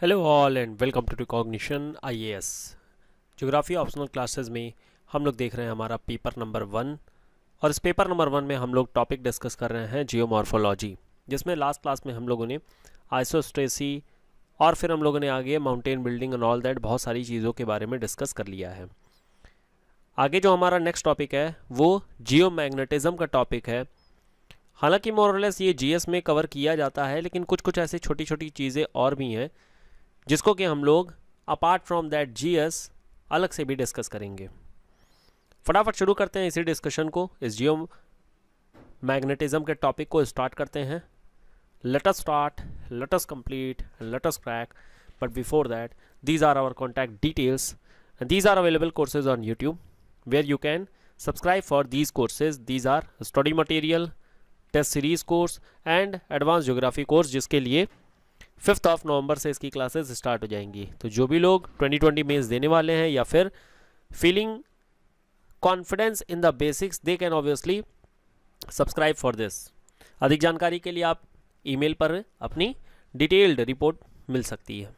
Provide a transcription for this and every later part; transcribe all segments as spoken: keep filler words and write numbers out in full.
Hello all and welcome to cognition IAS geography optional classes में हम लोग देख रहे हैं हमारा पेपर नंबर वन, और इस पेपर नंबर वन में हम लोग टॉपिक डिस्कस कर रहे हैं जियोमॉर्फोलॉजी, जिसमें लास्ट क्लास में हम लोगों ने आइसोस्टेसी और फिर हम लोगों ने आगे mountain building and all that बहुत सारी चीज़ों के बारे में डिस्कस कर लिया है। आगे जो हमारा नेक्स्ट टॉपिक है वो जियोमैग्नेटिज्म का टॉपिक है। हालाँकि मोरलेस ये जी एस में कवर किया जाता है, लेकिन कुछ कुछ ऐसी छोटी छोटी चीज़ें और भी हैं जिसको कि हम लोग अपार्ट फ्रॉम दैट जीएस अलग से भी डिस्कस करेंगे। फटाफट शुरू करते हैं इसी डिस्कशन को, इस जियो मैग्नेटिज्म के टॉपिक को स्टार्ट करते हैं। Let us start, let us complete, let us crack. But before that these are our contact details and these are available courses on YouTube where you can subscribe for these courses. These are study material, test series course and advance geography course, जिसके लिए fifth of November से इसकी classes start हो जाएंगी। तो जो भी लोग ट्वेंटी ट्वेंटी मेंस देने वाले हैं या फिर feeling confidence in the basics, they can obviously subscribe for this. अधिक जानकारी के लिए आप ईमेल पर अपनी डिटेल्ड रिपोर्ट मिल सकती है।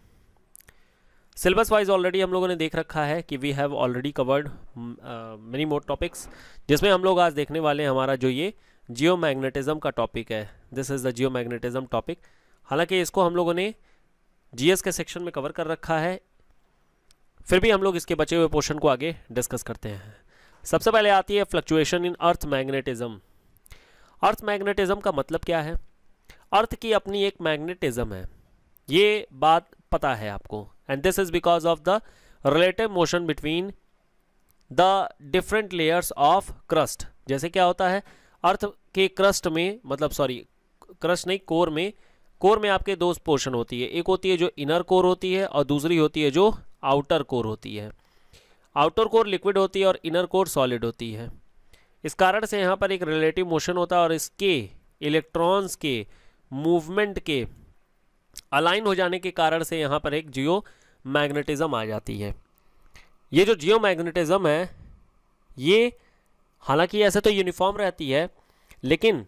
सिलेबस वाइज ऑलरेडी हम लोगों ने देख रखा है कि we have already covered many more topics, जिसमें हम लोग आज देखने वाले हैं हमारा जो ये जियो मैग्नेटिज्म का टॉपिक है। This is the geo magnetism topic. हालांकि इसको हम लोगों ने जीएस के सेक्शन में कवर कर रखा है, फिर भी हम लोग इसके बचे हुए पोर्शन को आगे डिस्कस करते हैं। सबसे पहले आती है fluctuation in earth magnetism. Earth magnetism का मतलब क्या है? अर्थ की अपनी एक मैग्नेटिज्म है, ये बात पता है आपको। And this is because of the relative motion between the different layers of crust. जैसे क्या होता है, अर्थ के क्रस्ट में मतलब सॉरी क्रस्ट नहीं कोर में कोर में आपके दो पोर्शन होती है। एक होती है जो इनर कोर होती है और दूसरी होती है जो आउटर कोर होती है। आउटर कोर लिक्विड होती है और इनर कोर सॉलिड होती है। इस कारण से यहाँ पर एक रिलेटिव मोशन होता है और इसके इलेक्ट्रॉन्स के मूवमेंट के अलाइन हो जाने के कारण से यहाँ पर एक जियो मैग्नेटिज्म आ जाती है। ये जो जियो मैग्नेटिज्म है ये हालांकि ऐसे तो यूनिफॉर्म रहती है, लेकिन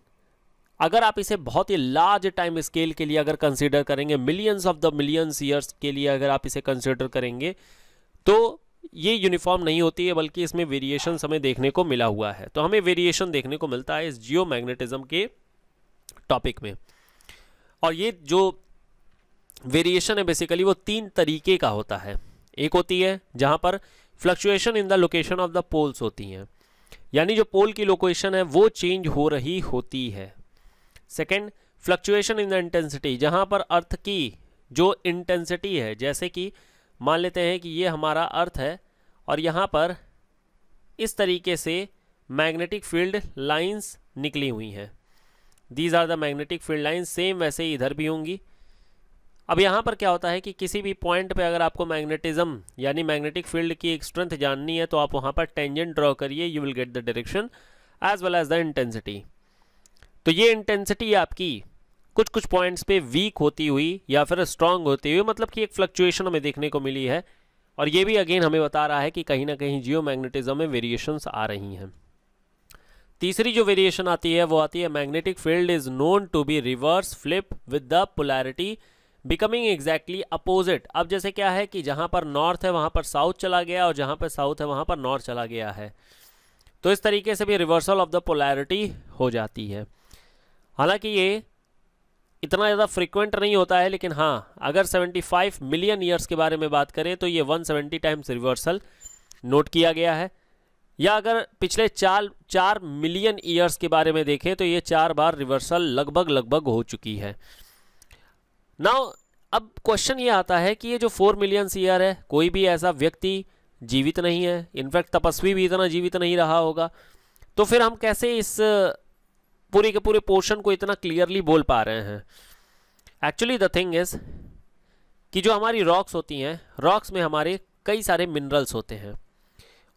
अगर आप इसे बहुत ही लार्ज टाइम स्केल के लिए अगर कंसीडर करेंगे, millions of the millions years के लिए अगर आप इसे कंसीडर करेंगे, तो ये यूनिफॉर्म नहीं होती है, बल्कि इसमें वेरिएशन हमें देखने को मिला हुआ है। तो हमें वेरिएशन देखने को मिलता है इस जियो मैग्नेटिज्म के टॉपिक में। और ये जो वेरिएशन है बेसिकली वो तीन तरीके का होता है। एक होती है जहाँ पर fluctuation in the location of the poles होती हैं, यानी जो पोल की लोकेशन है वो चेंज हो रही होती है। Second, fluctuation in the intensity, जहाँ पर अर्थ की जो इंटेंसिटी है, जैसे कि मान लेते हैं कि ये हमारा अर्थ है और यहाँ पर इस तरीके से मैग्नेटिक फील्ड लाइंस निकली हुई हैं। These are the magnetic field lines, same वैसे ही इधर भी होंगी। अब यहाँ पर क्या होता है कि किसी भी पॉइंट पे अगर आपको मैग्नेटिज्म यानी मैग्नेटिक फील्ड की एक स्ट्रेंथ जाननी है, तो आप वहाँ पर टेंजेंट ड्रॉ करिए, you will get the direction as well as the intensity. तो ये इंटेंसिटी आपकी कुछ कुछ पॉइंट्स पे वीक होती हुई या फिर स्ट्रांग होती हुई, मतलब कि एक फ्लक्चुएशन हमें देखने को मिली है। और ये भी अगेन हमें बता रहा है कि कहीं ना कहीं जियो मैग्नेटिज्म में वेरिएशंस आ रही हैं। तीसरी जो वेरिएशन आती है वो आती है magnetic field is known to be reverse flip with the polarity becoming exactly opposite. अब जैसे क्या है कि जहाँ पर नॉर्थ है वहाँ पर साउथ चला गया और जहाँ पर साउथ है वहाँ पर नॉर्थ चला गया है, तो इस तरीके से भी रिवर्सल ऑफ द पोलैरिटी हो जाती है। हालांकि ये इतना ज़्यादा फ्रिक्वेंट नहीं होता है, लेकिन हाँ अगर पचहत्तर मिलियन ईयर्स के बारे में बात करें तो ये एक सौ सत्तर टाइम्स रिवर्सल नोट किया गया है, या अगर पिछले चार चार मिलियन ईयर्स के बारे में देखें तो ये चार बार रिवर्सल लगभग लगभग हो चुकी है। नाउ अब क्वेश्चन ये आता है कि ये जो फोर मिलियन ईयर है, कोई भी ऐसा व्यक्ति जीवित नहीं है, इनफैक्ट तपस्वी भी इतना जीवित नहीं रहा होगा, तो फिर हम कैसे इस पूरे के पूरे पोर्शन को इतना क्लियरली बोल पा रहे हैं? एक्चुअली द थिंग इज़ कि जो हमारी रॉक्स होती हैं, रॉक्स में हमारे कई सारे मिनरल्स होते हैं,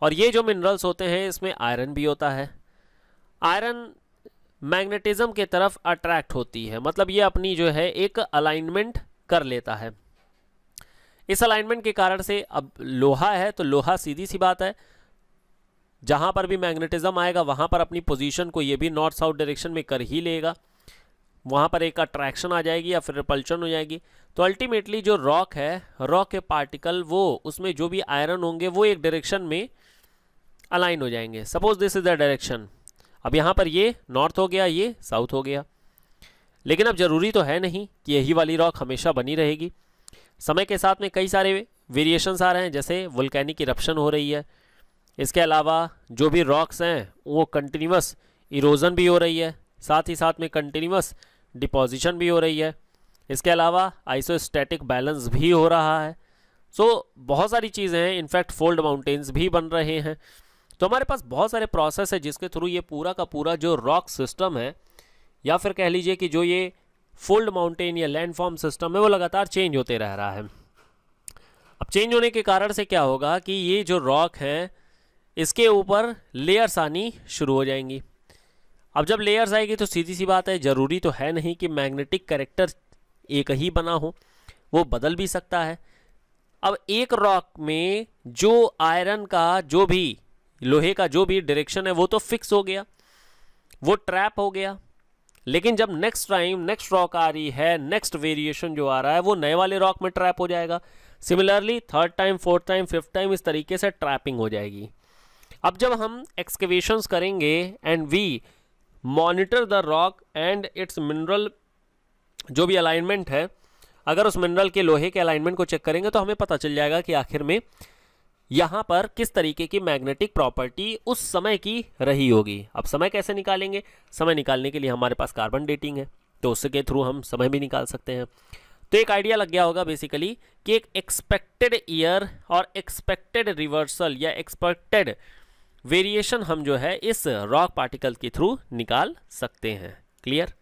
और ये जो मिनरल्स होते हैं इसमें आयरन भी होता है। आयरन मैग्नेटिज्म के तरफ अट्रैक्ट होती है, मतलब ये अपनी जो है एक अलाइनमेंट कर लेता है। इस अलाइनमेंट के कारण से अब लोहा है तो लोहा सीधी सी बात है, जहाँ पर भी मैग्नेटिज्म आएगा वहाँ पर अपनी पोजीशन को ये भी नॉर्थ साउथ डायरेक्शन में कर ही लेगा। वहाँ पर एक अट्रैक्शन आ जाएगी या फिर रिपल्शन हो जाएगी। तो अल्टीमेटली जो रॉक है, रॉक के पार्टिकल वो उसमें जो भी आयरन होंगे वो एक डायरेक्शन में अलाइन हो जाएंगे। Suppose this is the direction. अब यहाँ पर ये नॉर्थ हो गया, ये साउथ हो गया, लेकिन अब ज़रूरी तो है नहीं कि यही वाली रॉक हमेशा बनी रहेगी। समय के साथ में कई सारे वेरिएशंस आ रहे हैं, जैसे वोल्केनिक इरप्शन हो रही है, इसके अलावा जो भी रॉक्स हैं वो कंटिन्यूस इरोजन भी हो रही है, साथ ही साथ में कंटिन्यूस डिपोजिशन भी हो रही है, इसके अलावा आइसोस्टैटिक बैलेंस भी हो रहा है। सो so, बहुत सारी चीज़ें हैं, इनफैक्ट फोल्ड माउंटेन्स भी बन रहे हैं। तो हमारे पास बहुत सारे प्रोसेस है जिसके थ्रू ये पूरा का पूरा जो रॉक सिस्टम है या फिर कह लीजिए कि जो ये फोल्ड माउंटेन या लैंडफॉर्म सिस्टम है वो लगातार चेंज होते रह रहा है। अब चेंज होने के कारण से क्या होगा कि ये जो रॉक हैं इसके ऊपर लेयर्स आनी शुरू हो जाएंगी। अब जब लेयर्स आएगी तो सीधी सी बात है, ज़रूरी तो है नहीं कि मैग्नेटिक कैरेक्टर एक ही बना हो, वो बदल भी सकता है। अब एक रॉक में जो आयरन का जो भी लोहे का जो भी डायरेक्शन है वो तो फिक्स हो गया, वो ट्रैप हो गया, लेकिन जब नेक्स्ट टाइम नेक्स्ट रॉक आ रही है, नेक्स्ट वेरिएशन जो आ रहा है वो नए वाले रॉक में ट्रैप हो जाएगा। Similarly third time, fourth time, fifth time इस तरीके से ट्रैपिंग हो जाएगी। अब जब हम एक्सकेवेशंस करेंगे and we monitor the rock and its mineral जो भी अलाइनमेंट है, अगर उस मिनरल के लोहे के अलाइनमेंट को चेक करेंगे तो हमें पता चल जाएगा कि आखिर में यहाँ पर किस तरीके की मैग्नेटिक प्रॉपर्टी उस समय की रही होगी। अब समय कैसे निकालेंगे? समय निकालने के लिए हमारे पास कार्बन डेटिंग है, तो उसके थ्रू हम समय भी निकाल सकते हैं। तो एक आइडिया लग गया होगा बेसिकली कि एक एक्सपेक्टेड ईयर और एक्सपेक्टेड रिवर्सल या एक्सपेक्टेड वेरिएशन हम जो है इस रॉक पार्टिकल के थ्रू निकाल सकते हैं। क्लियर?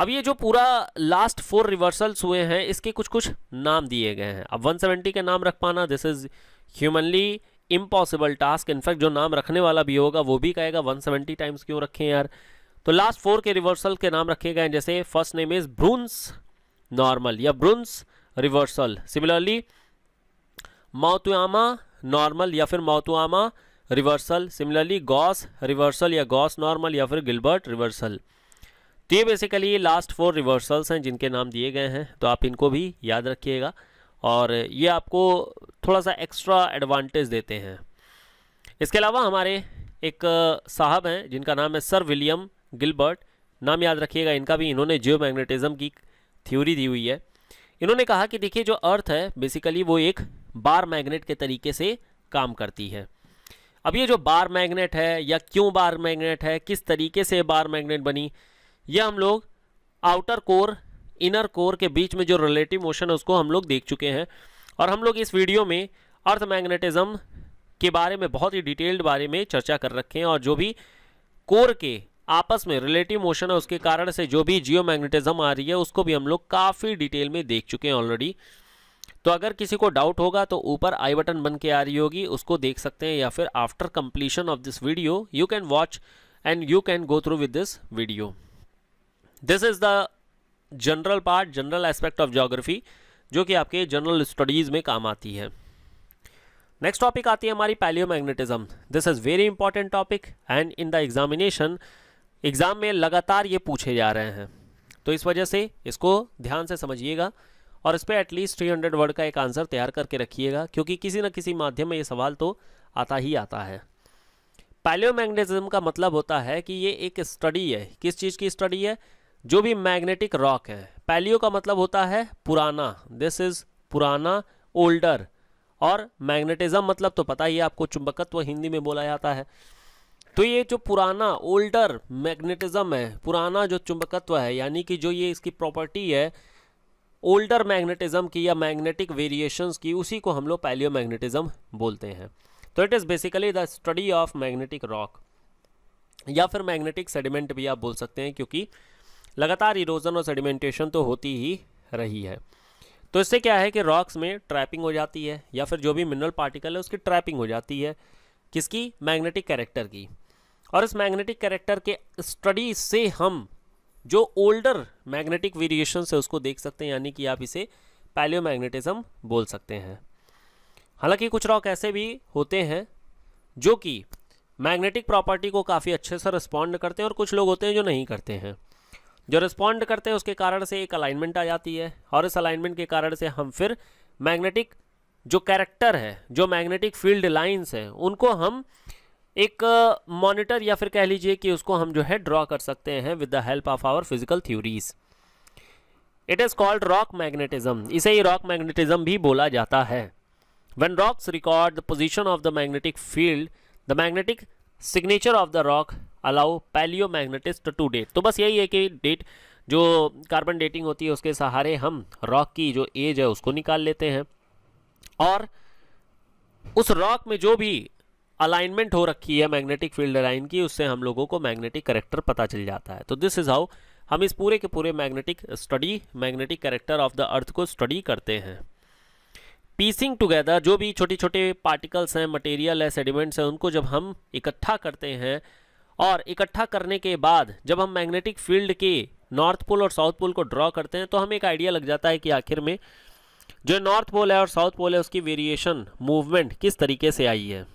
अब ये जो पूरा लास्ट फोर रिवर्सल्स हुए हैं इसके कुछ कुछ नाम दिए गए हैं। अब एक सौ सत्तर के नाम रख पाना this is humanly impossible task. In fact जो नाम रखने वाला भी होगा वो भी कहेगा एक सौ सत्तर टाइम्स क्यों रखें यार। तो लास्ट फोर के रिवर्सल के नाम रखे गए हैं, जैसे first name is Brunhes normal या Brunhes reversal, similarly Matuyama normal या फिर Matuyama reversal, similarly Gauss reversal या गॉस नॉर्मल या फिर गिलबर्ट रिवर्सल। तो ये बेसिकली लास्ट फोर रिवर्सल्स हैं जिनके नाम दिए गए हैं, तो आप इनको भी याद रखिएगा और ये आपको थोड़ा सा एक्स्ट्रा एडवांटेज देते हैं। इसके अलावा हमारे एक साहब हैं जिनका नाम है सर विलियम गिलबर्ट, नाम याद रखिएगा इनका भी, इन्होंने जियोमैग्नेटिज्म की थ्योरी दी हुई है। इन्होंने कहा कि देखिए जो अर्थ है बेसिकली वो एक बार मैग्नेट के तरीके से काम करती है। अब ये जो बार मैग्नेट है या क्यों बार मैग्नेट है, किस तरीके से बार मैग्नेट बनी, यह हम लोग आउटर कोर इनर कोर के बीच में जो रिलेटिव मोशन है उसको हम लोग देख चुके हैं और हम लोग इस वीडियो में अर्थ मैग्नेटिज्म के बारे में बहुत ही डिटेल्ड बारे में चर्चा कर रखे हैं और जो भी कोर के आपस में रिलेटिव मोशन है उसके कारण से जो भी जियो मैग्नेटिज्म आ रही है उसको भी हम लोग काफ़ी डिटेल में देख चुके हैं ऑलरेडी। तो अगर किसी को डाउट होगा तो ऊपर आई बटन बन के आ रही होगी उसको देख सकते हैं, या फिर after completion of this video you can watch and you can go through with this video. This is the general part, general aspect of geography जो कि आपके जनरल स्टडीज़ में काम आती है। नेक्स्ट टॉपिक आती है हमारी paleomagnetism. This is very important topic and in the examination, exam में लगातार ये पूछे जा रहे हैं, तो इस वजह से इसको ध्यान से समझिएगा और इस पर एटलीस्ट थ्री हंड्रेड वर्ड का एक आंसर तैयार करके रखिएगा क्योंकि किसी न किसी माध्यम में ये सवाल तो आता ही आता है। पैलियोमैग्नेटिज्म का मतलब होता है कि ये एक स्टडी है। किस चीज़ की स्टडी है? जो भी मैग्नेटिक रॉक है। पैलियो का मतलब होता है पुराना, दिस इज पुराना, ओल्डर, और मैग्नेटिज्म मतलब तो पता ही है आपको, चुंबकत्व हिंदी में बोला जाता है। तो ये जो पुराना ओल्डर मैग्नेटिज्म है, पुराना जो चुंबकत्व है, यानी कि जो ये इसकी प्रॉपर्टी है ओल्डर मैग्नेटिज्म की या मैग्नेटिक वेरिएशंस की, उसी को हम लोग पैलियो मैग्नेटिज्म बोलते हैं। तो it is basically the study of magnetic rock या फिर मैग्नेटिक सेडिमेंट भी आप बोल सकते हैं क्योंकि लगातार इरोजन और सेडिमेंटेशन तो होती ही रही है। तो इससे क्या है कि रॉक्स में ट्रैपिंग हो जाती है या फिर जो भी मिनरल पार्टिकल है उसकी ट्रैपिंग हो जाती है, किसकी? मैग्नेटिक कैरेक्टर की। और इस मैग्नेटिक कैरेक्टर के स्टडी से हम जो ओल्डर मैग्नेटिक वेरिएशन है उसको देख सकते हैं, यानी कि आप इसे पैलियो मैग्नेटिज्म बोल सकते हैं। हालांकि कुछ रॉक ऐसे भी होते हैं जो कि मैग्नेटिक प्रॉपर्टी को काफ़ी अच्छे से रिस्पॉन्ड करते हैं और कुछ लोग होते हैं जो नहीं करते हैं। जो रिस्पॉन्ड करते हैं उसके कारण से एक अलाइनमेंट आ जाती है, और इस अलाइनमेंट के कारण से हम फिर मैग्नेटिक जो कैरेक्टर है, जो मैग्नेटिक फील्ड लाइंस हैं, उनको हम एक मॉनिटर या फिर कह लीजिए कि उसको हम जो है ड्रॉ कर सकते हैं with the help of our physical theories. It is called rock magnetism, इसे ही रॉक मैग्नेटिज्म भी बोला जाता है। When rocks record the position of the magnetic field, the magnetic signature of the rock allow paleomagnetist to date. तो बस यही है कि डेट जो कार्बन डेटिंग होती है उसके सहारे हम रॉक की जो एज है उसको निकाल लेते हैं, और उस रॉक में जो भी अलाइनमेंट हो रखी है मैग्नेटिक फील्ड लाइन की, उससे हम लोगों को मैग्नेटिक कैरेक्टर पता चल जाता है। तो दिस इज़ हाउ हम इस पूरे के पूरे magnetic study, magnetic character of the earth को स्टडी करते हैं। पीसिंग टुगेदर, जो भी छोटे छोटे पार्टिकल्स हैं, मटेरियल है, सेडिमेंट्स हैं, उनको जब हम इकट्ठा करते हैं, और इकट्ठा करने के बाद जब हम मैग्नेटिक फील्ड के नॉर्थ पोल और साउथ पोल को ड्रॉ करते हैं, तो हमें एक आइडिया लग जाता है कि आखिर में जो नॉर्थ पोल है और साउथ पोल है उसकी वेरिएशन, मूवमेंट किस तरीके से आई है।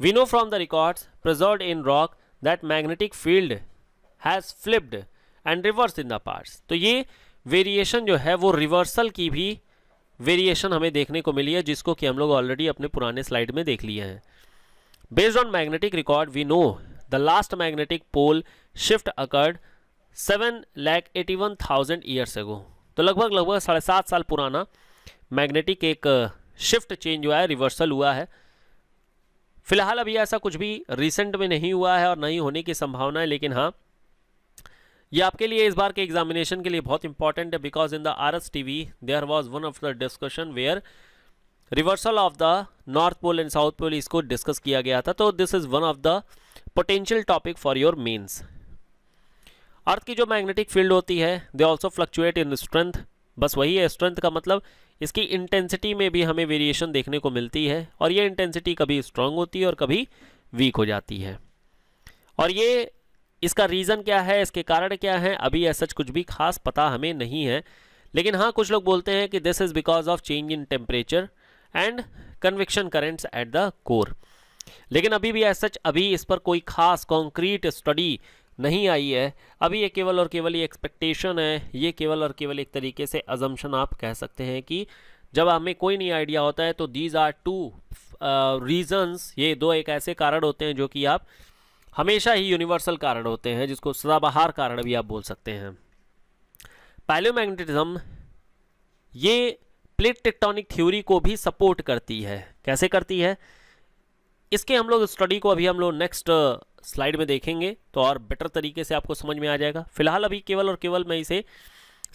We know from the records preserved in rock that magnetic field has flipped and reverse in the parts. तो ये वेरिएशन जो है वो रिवर्सल की भी वेरिएशन हमें देखने को मिली है, जिसको कि हम लोग ऑलरेडी अपने पुराने स्लाइड में देख लिए हैं। Based on magnetic record we know the last magnetic pole shift occurred seven lakh eighty one thousand years ago. तो लगभग लगभग साढ़े सात साल पुराना मैग्नेटिक एक शिफ्ट चेंज हुआ है, रिवर्सल हुआ है। फिलहाल अभी ऐसा कुछ भी रिसेंट में नहीं हुआ है और नहीं होने की संभावना है, लेकिन हाँ ये आपके लिए इस बार के एग्जामिनेशन के लिए बहुत इंपॉर्टेंट है, because in the R S T V there was one of the discussion where reversal of the north pole and south pole इसको डिस्कस किया गया था। तो this is one of the potential topic for your mains. अर्थ की जो magnetic field होती है they also fluctuate in strength, बस वही है स्ट्रेंथ का मतलब, इसकी इंटेंसिटी में भी हमें वेरिएशन देखने को मिलती है, और ये इंटेंसिटी कभी स्ट्रांग होती है और कभी वीक हो जाती है। और ये इसका रीज़न क्या है, इसके कारण क्या है, अभी ऐसा कुछ भी खास पता हमें नहीं है, लेकिन हाँ कुछ लोग बोलते हैं कि this is because of change in temperature and convection currents at the core. लेकिन अभी भी ऐसा अभी इस पर कोई खास कॉन्क्रीट स्टडी नहीं आई है, अभी ये केवल और केवल ये एक्सपेक्टेशन है, ये केवल और केवल एक तरीके से अजम्पशन आप कह सकते हैं कि जब हमें कोई नहीं आइडिया होता है तो दीज आर टू रीजंस, ये दो एक ऐसे कारण होते हैं जो कि आप हमेशा ही यूनिवर्सल कारण होते हैं, जिसको सदाबहार कारण भी आप बोल सकते हैं। पैलियोमैग्नेटिज्म ये प्लेट टेक्टोनिक थ्योरी को भी सपोर्ट करती है। कैसे करती है, इसके हम लोग स्टडी को अभी हम लोग नेक्स्ट स्लाइड में देखेंगे, तो और बेटर तरीके से आपको समझ में आ जाएगा। फिलहाल अभी केवल और केवल मैं इसे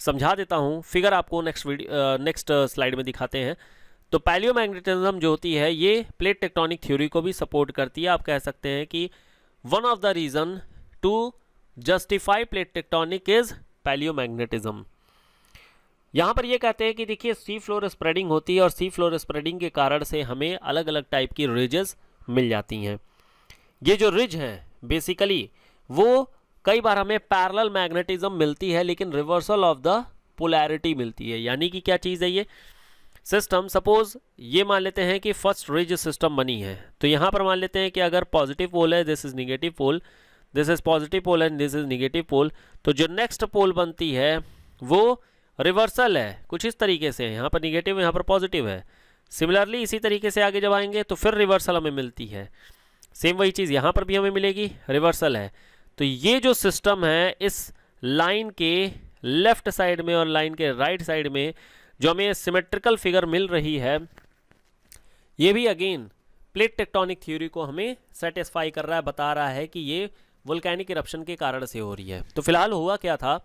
समझा देता हूँ, फिगर आपको नेक्स्ट वीडियो नेक्स्ट स्लाइड में दिखाते हैं। तो पैलियोमैग्नेटिज्म जो होती है ये प्लेट टेक्टोनिक थ्योरी को भी सपोर्ट करती है। आप कह सकते हैं कि one of the reason to justify plate tectonic is paleomagnetism. यहाँ पर ये कहते हैं कि देखिए सी फ्लोर स्प्रेडिंग होती है, और सी फ्लोर स्प्रेडिंग के कारण से हमें अलग अलग टाइप की रिजेस मिल जाती हैं। ये जो रिज हैं बेसिकली वो कई बार हमें पैरेलल मैग्नेटिज्म मिलती है, लेकिन रिवर्सल ऑफ द पोलैरिटी मिलती है। यानी कि क्या चीज़ है, ये सिस्टम सपोज ये मान लेते हैं कि फर्स्ट रिज सिस्टम बनी है, तो यहाँ पर मान लेते हैं कि अगर पॉजिटिव पोल है, this is negative pole, this is positive pole and this is negative pole, तो जो नेक्स्ट पोल बनती है वो रिवर्सल है, कुछ इस तरीके से, यहाँ पर निगेटिव है, यहाँ पर पॉजिटिव है। सिमिलरली इसी तरीके से आगे जब आएंगे तो फिर रिवर्सल हमें मिलती है। सेम वही चीज़ यहाँ पर भी हमें मिलेगी, रिवर्सल है। तो ये जो सिस्टम है इस लाइन के लेफ्ट साइड में और लाइन के राइट साइड में जो हमें सिमेट्रिकल फिगर मिल रही है, ये भी अगेन प्लेट टेक्टोनिक थ्योरी को हमें सेटिस्फाई कर रहा है, बता रहा है कि ये वोल्केनिक इरप्शन के कारण से हो रही है। तो फिलहाल हुआ क्या था,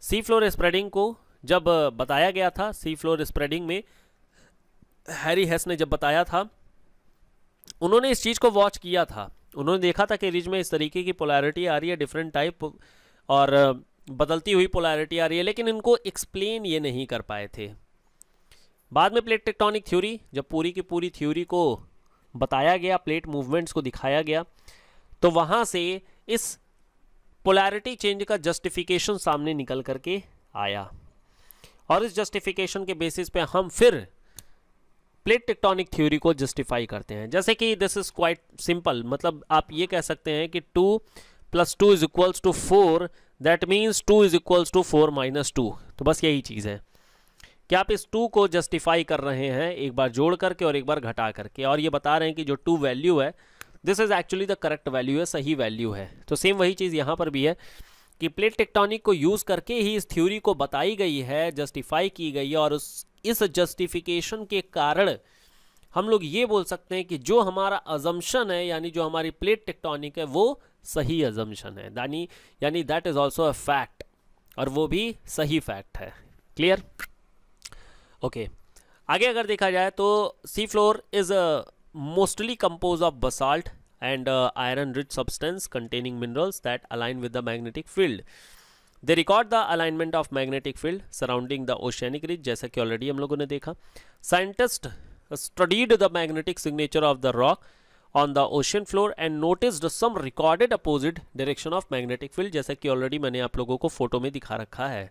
सी फ्लोर स्प्रेडिंग को जब बताया गया था, सी फ्लोर स्प्रेडिंग में हैरी हेस ने जब बताया था, उन्होंने इस चीज़ को वॉच किया था, उन्होंने देखा था कि रिज में इस तरीके की पोलैरिटी आ रही है, डिफरेंट टाइप और बदलती हुई पोलैरिटी आ रही है, लेकिन इनको एक्सप्लेन ये नहीं कर पाए थे। बाद में प्लेट टेक्टोनिक थ्योरी जब पूरी की पूरी थ्योरी को बताया गया, प्लेट मूवमेंट्स को दिखाया गया, तो वहाँ से इस पोलैरिटी चेंज का जस्टिफिकेशन सामने निकल करके आया, और इस जस्टिफिकेशन के बेसिस पे हम फिर प्लेट टेक्टोनिक थ्योरी को जस्टिफाई करते हैं। जैसे कि दिस इज़ क्वाइट सिंपल, मतलब आप ये कह सकते हैं कि two plus two is equals to four, that means two is equals to four minus two. तो बस यही चीज़ है कि आप इस टू को जस्टिफाई कर रहे हैं एक बार जोड़ करके और एक बार घटा करके, और ये बता रहे हैं कि जो टू वैल्यू है this is actually the correct value है, सही वैल्यू है। तो सेम वही चीज़ यहाँ पर भी है कि प्लेट टेक्टोनिक को यूज़ करके ही इस थ्योरी को बताई गई है, जस्टिफाई की गई है, और उस इस जस्टिफिकेशन के कारण हम लोग ये बोल सकते हैं कि जो हमारा अजम्पशन है यानी जो हमारी प्लेट टेक्टोनिक है वो सही अजम्पशन है, यानी यानी that is also a fact, और वो भी सही फैक्ट है। क्लियर? Okay okay. आगे अगर देखा जाए तो sea floor is mostly compose of basalt and uh, iron rich substance containing minerals that align with the magnetic field. They record the alignment of magnetic field surrounding the oceanic ridge, जैसा कि already हम लोगों ने देखा. Scientists studied the magnetic signature of the rock on the ocean floor and noticed some recorded opposite direction of magnetic field, जैसा कि already मैंने आप लोगों को फोटो में दिखा रखा है.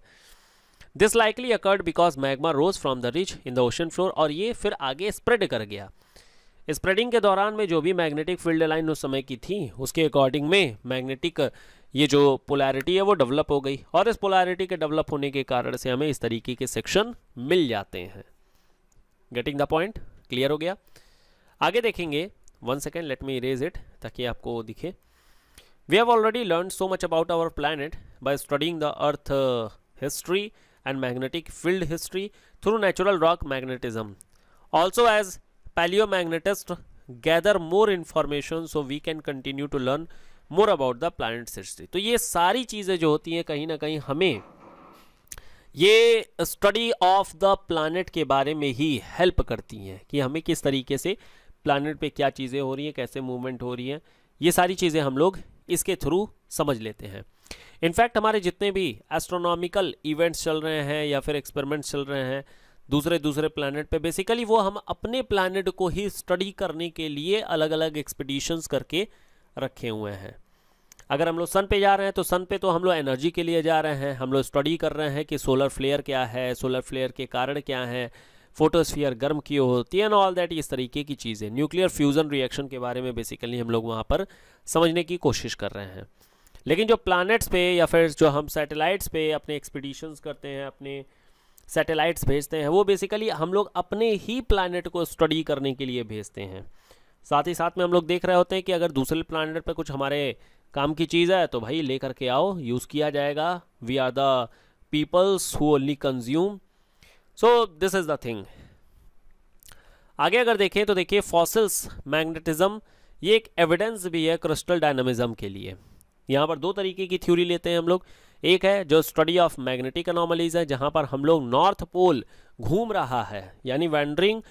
This likely occurred because magma rose from the ridge in the ocean floor, और ये फिर आगे स्प्रेड कर गया. स्प्रेडिंग के दौरान में जो भी मैग्नेटिक फील्ड लाइन उस समय की थी उसके अकॉर्डिंग में मैग्नेटिक ये जो पोलैरिटी है वो डेवलप हो गई, और इस पोलैरिटी के डेवलप होने के कारण से हमें इस तरीके के सेक्शन मिल जाते हैं। Getting the point? क्लियर हो गया? आगे देखेंगे, one second let me erase it ताकि आपको दिखे. We have already learn so much about our planet by studying the earth history and magnetic field history through natural rock magnetism. Also as paleomagnetists gather more information so we can continue to learn more about the planet's history. तो ये सारी चीज़ें जो होती हैं कहीं ना कहीं हमें ये स्टडी ऑफ द प्लानट के बारे में ही हेल्प करती हैं कि हमें किस तरीके से प्लानट पे क्या चीज़ें हो रही हैं, कैसे मूवमेंट हो रही हैं, ये सारी चीज़ें हम लोग इसके थ्रू समझ लेते हैं. इनफैक्ट हमारे जितने भी एस्ट्रोनॉमिकल इवेंट्स चल रहे हैं या फिर एक्सपेरिमेंट्स चल रहे हैं दूसरे दूसरे प्लैनेट पे, बेसिकली वो हम अपने प्लैनेट को ही स्टडी करने के लिए अलग अलग एक्सपीडिशंस करके रखे हुए हैं. अगर हम लोग सन पे जा रहे हैं तो सन पे तो हम लोग एनर्जी के लिए जा रहे हैं, हम लोग स्टडी कर रहे हैं कि सोलर फ्लेयर क्या है, सोलर फ्लेयर के कारण क्या है, फोटोस्फीयर गर्म क्यों होती है, एंड ऑल दैट, इस तरीके की चीज़ें. न्यूक्लियर फ्यूज़न रिएक्शन के बारे में बेसिकली हम लोग वहाँ पर समझने की कोशिश कर रहे हैं. लेकिन जो प्लैनेट्स पे या फिर जो हम सैटेलाइट्स पे अपने एक्सपीडिशंस करते हैं, अपने सैटेलाइट्स भेजते हैं, वो बेसिकली हम लोग अपने ही प्लैनेट को स्टडी करने के लिए भेजते हैं. साथ ही साथ में हम लोग देख रहे होते हैं कि अगर दूसरे प्लैनेट पर कुछ हमारे काम की चीज़ है तो भाई लेकर के आओ, यूज़ किया जाएगा. We are the peoples who only consume. So this is the thing. आगे अगर देखें तो देखिए, फॉसिल्स मैग्नेटिज्म ये एक एविडेंस भी है क्रिस्टल डायनामिज्म के लिए. यहाँ पर दो तरीके की थ्योरी लेते हैं हम लोग. एक है जो स्टडी ऑफ मैग्नेटिक अनोमलीज़ है, जहाँ पर हम लोग नॉर्थ पोल घूम रहा है यानी वैंडरिंग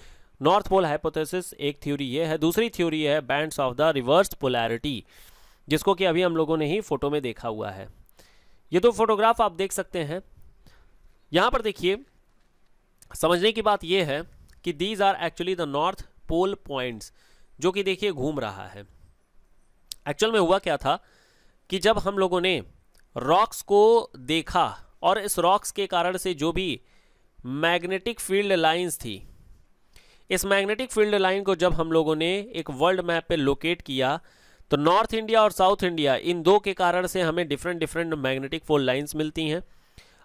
नॉर्थ पोल हाइपोथेसिस, एक थ्योरी ये है. दूसरी थ्योरी है bands of the reverse polarity, जिसको कि अभी हम लोगों ने ही फोटो में देखा हुआ है. ये तो फोटोग्राफ आप देख सकते हैं. यहाँ पर देखिए, समझने की बात यह है कि these are actually the north pole points, जो कि देखिए घूम रहा है. एक्चुअल में हुआ क्या था कि जब हम लोगों ने रॉक्स को देखा और इस रॉक्स के कारण से जो भी मैग्नेटिक फील्ड लाइंस थी, इस मैग्नेटिक फील्ड लाइन को जब हम लोगों ने एक वर्ल्ड मैप पे लोकेट किया तो नॉर्थ इंडिया और साउथ इंडिया, इन दो के कारण से हमें different different magnetic fold lines मिलती हैं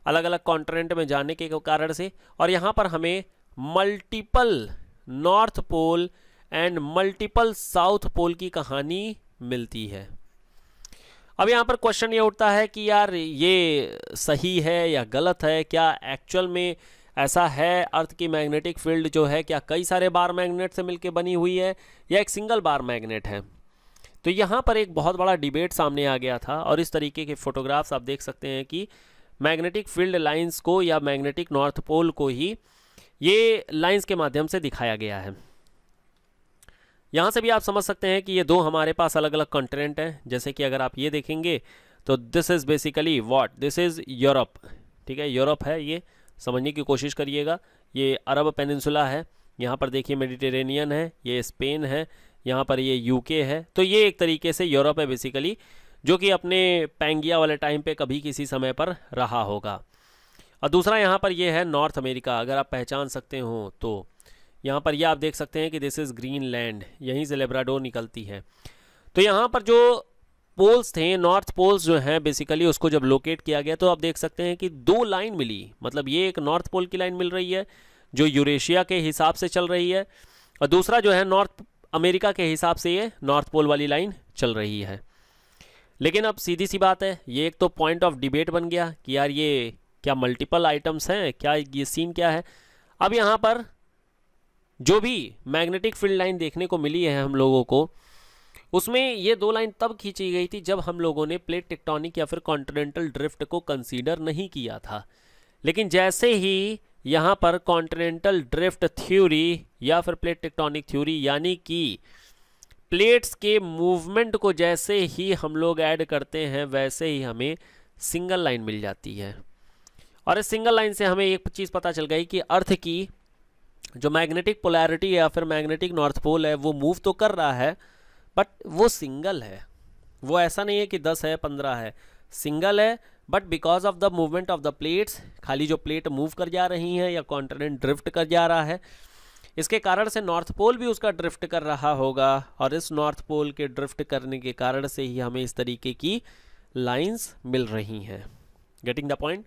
अलग अलग कॉन्टिनेंट में जाने के कारण से. और यहाँ पर हमें multiple north pole and multiple south pole की कहानी मिलती है. अब यहाँ पर क्वेश्चन ये उठता है कि यार ये सही है या गलत है, क्या एक्चुअल में ऐसा है? अर्थ की मैग्नेटिक फील्ड जो है क्या कई सारे बार मैग्नेट से मिलकर बनी हुई है या एक सिंगल बार मैग्नेट है? तो यहाँ पर एक बहुत बड़ा डिबेट सामने आ गया था. और इस तरीके के फोटोग्राफ्स आप देख सकते हैं कि मैग्नेटिक फील्ड लाइन्स को या मैग्नेटिक नॉर्थ पोल को ही ये लाइन्स के माध्यम से दिखाया गया है. यहाँ से भी आप समझ सकते हैं कि ये दो हमारे पास अलग अलग कॉन्टिनेंट हैं. जैसे कि अगर आप ये देखेंगे तो this is basically what, this is Europe. ठीक है, यूरोप है ये, समझने की कोशिश करिएगा. ये अरब पेनिनसुला है, यहाँ पर देखिए मेडिटेरेनियन है, ये स्पेन है, यहाँ पर ये यूके है. तो ये एक तरीके से यूरोप है बेसिकली, जो कि अपने पैंगिया वाले टाइम पर कभी किसी समय पर रहा होगा. और दूसरा यहाँ पर ये है नॉर्थ अमेरिका, अगर आप पहचान सकते हो तो. यहाँ पर ये आप देख सकते हैं कि दिस इज़ ग्रीनलैंड, यहीं से लेब्राडोर निकलती है. तो यहाँ पर जो पोल्स थे, नॉर्थ पोल्स जो हैं बेसिकली उसको जब लोकेट किया गया तो आप देख सकते हैं कि दो लाइन मिली, मतलब ये एक नॉर्थ पोल की लाइन मिल रही है जो यूरेशिया के हिसाब से चल रही है और दूसरा जो है नॉर्थ अमेरिका के हिसाब से ये नॉर्थ पोल वाली लाइन चल रही है। लेकिन अब सीधी सी बात है, ये एक तो पॉइंट ऑफ डिबेट बन गया कि यार ये क्या मल्टीपल आइटम्स हैं, क्या ये सीन क्या है। अब यहाँ पर जो भी मैग्नेटिक फील्ड लाइन देखने को मिली है हम लोगों को, उसमें ये दो लाइन तब खींची गई थी जब हम लोगों ने प्लेट टेक्टोनिक या फिर कॉन्टिनेंटल ड्रिफ्ट को कंसीडर नहीं किया था। लेकिन जैसे ही यहाँ पर कॉन्टिनेंटल ड्रिफ्ट थ्योरी या फिर प्लेट टेक्टोनिक थ्योरी यानी कि प्लेट्स के मूवमेंट को जैसे ही हम लोग ऐड करते हैं वैसे ही हमें सिंगल लाइन मिल जाती है। और इस सिंगल लाइन से हमें एक चीज़ पता चल गई कि अर्थ की जो मैग्नेटिक पोलैरिटी या फिर मैग्नेटिक नॉर्थ पोल है वो मूव तो कर रहा है बट वो सिंगल है। वो ऐसा नहीं है कि दस है पंद्रह है, सिंगल है but because of the movement of the plates, खाली जो प्लेट मूव कर जा रही हैं या कॉन्टिनेंट ड्रिफ्ट कर जा रहा है, इसके कारण से नॉर्थ पोल भी उसका ड्रिफ्ट कर रहा होगा और इस नॉर्थ पोल के ड्रिफ्ट करने के कारण से ही हमें इस तरीके की लाइंस मिल रही हैं। Getting the point.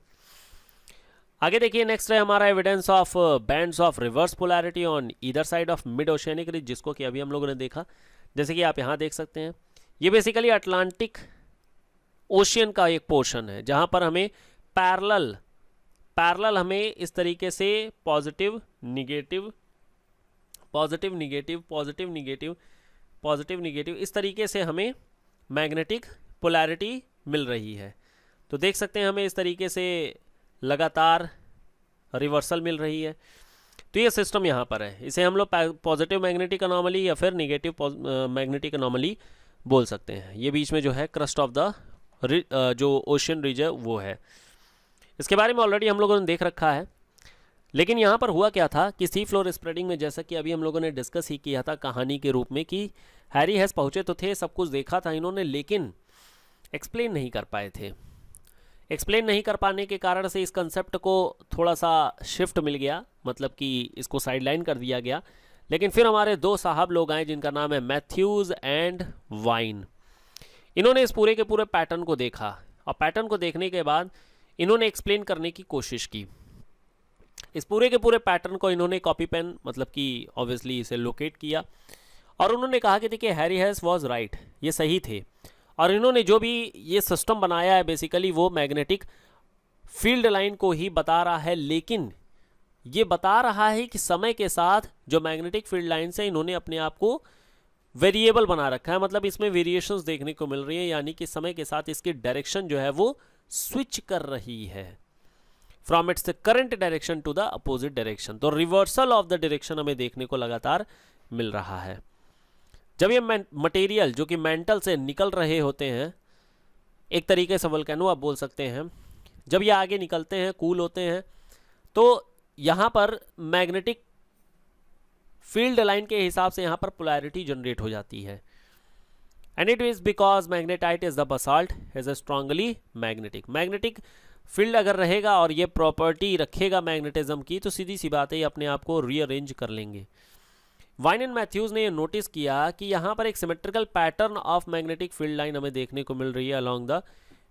आगे देखिए, नेक्स्ट है हमारा evidence of bands of reverse polarity on either side of mid oceanic ridge, जिसको कि अभी हम लोगों ने देखा। जैसे कि आप यहाँ देख सकते हैं, ये बेसिकली अटलांटिक ओशियन का एक पोर्शन है जहाँ पर हमें पैरेलल पैरेलल हमें इस तरीके से positive negative positive negative positive negative positive negative इस तरीके से हमें मैग्नेटिक पोलैरिटी मिल रही है। तो देख सकते हैं हमें इस तरीके से लगातार रिवर्सल मिल रही है। तो ये सिस्टम यहाँ पर है, इसे हम लोग पॉजिटिव मैग्नेटिक अनोमली या फिर निगेटिव मैग्नेटिक अनोमली बोल सकते हैं। ये बीच में जो है क्रस्ट ऑफ द जो ओशियन रिज है वो है, इसके बारे में ऑलरेडी हम लोगों ने देख रखा है। लेकिन यहाँ पर हुआ क्या था कि सी फ्लोर स्प्रेडिंग में, जैसा कि अभी हम लोगों ने डिस्कस ही किया था कहानी के रूप में, कि हैरी हेस पहुँचे तो थे, सब कुछ देखा था इन्होंने, लेकिन एक्सप्लेन नहीं कर पाए थे। एक्सप्लेन नहीं कर पाने के कारण से इस कंसेप्ट को थोड़ा सा शिफ्ट मिल गया, मतलब कि इसको साइडलाइन कर दिया गया। लेकिन फिर हमारे दो साहब लोग आए जिनका नाम है मैथ्यूज़ एंड वाइन। इन्होंने इस पूरे के पूरे पैटर्न को देखा और पैटर्न को देखने के बाद इन्होंने एक्सप्लेन करने की कोशिश की। इस पूरे के पूरे पैटर्न को इन्होंने कॉपी पेन, मतलब कि ऑब्वियसली इसे लोकेट किया और उन्होंने कहा कि देखिए हैरी हेस वाज राइट, ये सही थे। और इन्होंने जो भी ये सिस्टम बनाया है बेसिकली वो मैग्नेटिक फील्ड लाइन को ही बता रहा है, लेकिन ये बता रहा है कि समय के साथ जो मैग्नेटिक फील्ड लाइन से इन्होंने अपने आप को वेरिएबल बना रखा है, मतलब इसमें वेरिएशंस देखने को मिल रही है, यानी कि समय के साथ इसकी डायरेक्शन जो है वो स्विच कर रही है from its current direction to the opposite direction. तो रिवर्सल ऑफ द डायरेक्शन हमें देखने को लगातार मिल रहा है। जब ये मटेरियल जो कि मेंटल से निकल रहे होते हैं, एक तरीके से वोल्केनो आप बोल सकते हैं, जब ये आगे निकलते हैं कूल होते हैं तो यहाँ पर मैग्नेटिक फील्ड लाइन के हिसाब से यहाँ पर पोलैरिटी जनरेट हो जाती है। And it is because magnetite is the basalt is a strongly magnetic. Magnetic field अगर रहेगा और ये प्रॉपर्टी रखेगा मैग्नेटिज्म की तो सीधी सी बात है ये अपने आप को रीअरेंज कर लेंगे। वाइन एंड मैथ्यूज़ ने नोटिस किया कि यहाँ पर एक symmetrical pattern of magnetic field line हमें देखने को मिल रही है along the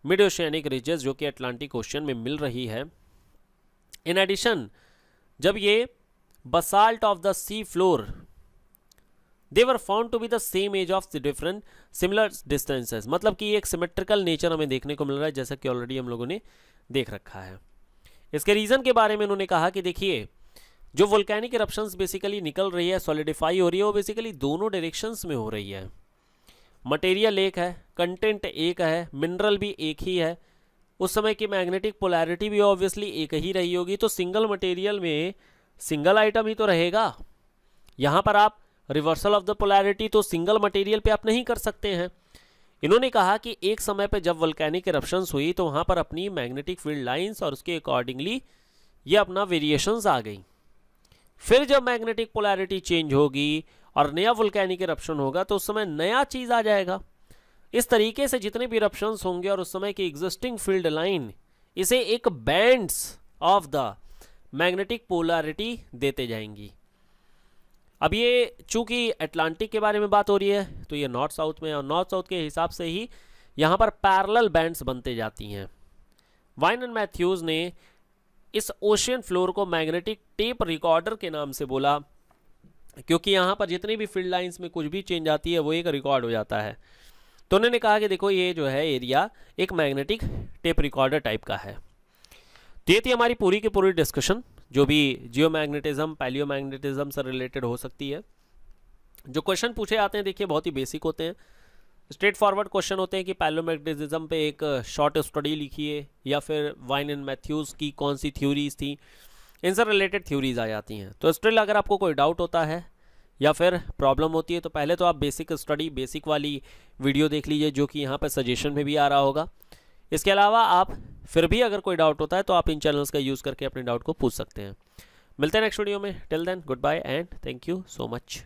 mid oceanic ridges जो कि अटलांटिक ओशियन में मिल रही है। इन एडिशन, जब ये basalt of the sea floor they were found to be the same age of the different similar distances, मतलब कि एक सिमेट्रिकल नेचर हमें देखने को मिल रहा है जैसा कि ऑलरेडी हम लोगों ने देख रखा है। इसके रीज़न के बारे में उन्होंने कहा कि देखिए जो वोल्केनिक इरप्शंस बेसिकली निकल रही है, सॉलिडिफाई हो रही है, वो बेसिकली दोनों डायरेक्शंस में हो रही है। मटेरियल एक है, कंटेंट एक है, मिनरल भी एक ही है, उस समय की मैग्नेटिक पोलैरिटी भी ऑब्वियसली एक ही रही होगी। तो सिंगल मटेरियल में सिंगल आइटम ही तो रहेगा। यहाँ पर आप रिवर्सल ऑफ द पोलैरिटी तो सिंगल मटेरियल पे आप नहीं कर सकते हैं। इन्होंने कहा कि एक समय पे जब वोल्केनिक इरप्शंस हुई तो वहाँ पर अपनी मैग्नेटिक फील्ड लाइंस और उसके अकॉर्डिंगली ये अपना वेरिएशंस आ गई। फिर जब मैग्नेटिक पोलैरिटी चेंज होगी और नया वोल्केनिक इरप्शन होगा तो उस समय नया चीज़ आ जाएगा। इस तरीके से जितने भी इरप्शंस होंगे और उस समय की एग्जिस्टिंग फील्ड लाइन, इसे एक bands of the magnetic polarity देते जाएंगी। अब ये चूंकि अटलांटिक के बारे में बात हो रही है तो ये नॉर्थ साउथ में, और नॉर्थ साउथ के हिसाब से ही यहाँ पर पैरेलल बैंड्स बनते जाती हैं। वाइन एंड मैथ्यूज ने इस ओशियन फ्लोर को मैग्नेटिक टेप रिकॉर्डर के नाम से बोला, क्योंकि यहाँ पर जितनी भी फील्ड लाइंस में कुछ भी चेंज आती है वो एक रिकॉर्ड हो जाता है। तो उन्होंने कहा कि देखो ये जो है एरिया एक मैग्नेटिक टेप रिकॉर्डर टाइप का है। तो ये थी हमारी पूरी की पूरी डिस्कशन जो भी जियोमैग्नेटिज्म पैलियोमैग्नेटिज्म से रिलेटेड हो सकती है। जो क्वेश्चन पूछे आते हैं देखिए बहुत ही बेसिक होते हैं, स्ट्रेट फॉरवर्ड क्वेश्चन होते हैं कि पैलियोमैग्नेटिज्म पे एक शॉर्ट स्टडी लिखिए या फिर वाइन एंड मैथ्यूज की कौन सी थ्योरीज थी, इनसे रिलेटेड थ्योरीज आ जाती हैं। तो स्टिल अगर आपको कोई डाउट होता है या फिर प्रॉब्लम होती है तो पहले तो आप बेसिक स्टडी बेसिक वाली वीडियो देख लीजिए जो कि यहाँ पर सजेशन में भी आ रहा होगा। इसके अलावा आप फिर भी अगर कोई डाउट होता है तो आप इन चैनल्स का यूज़ करके अपने डाउट को पूछ सकते हैं। मिलते हैं नेक्स्ट वीडियो में, till then good bye and thank you so much.